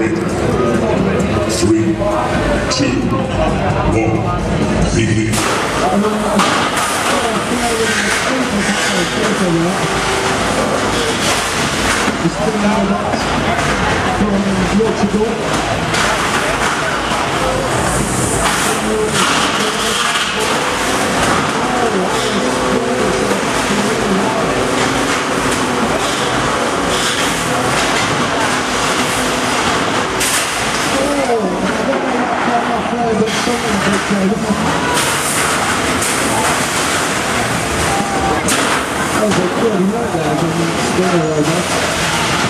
ready? 3, 2, 1, begin. It's 3 hours from Portugal. I don't think there's a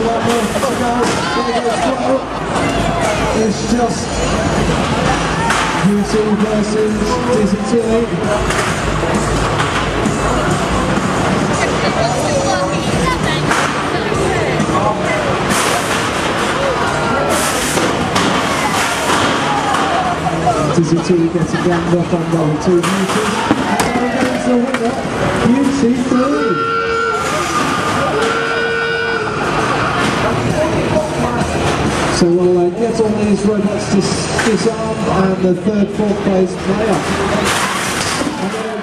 lot more to go. It's just Beauty versus Dizzy Tilly. Dizzy Tilly gets a grand up on level 2 meters. And against the winner, Beauty 3. So we'll get all these robots disarmed and the 3rd, 4th place player.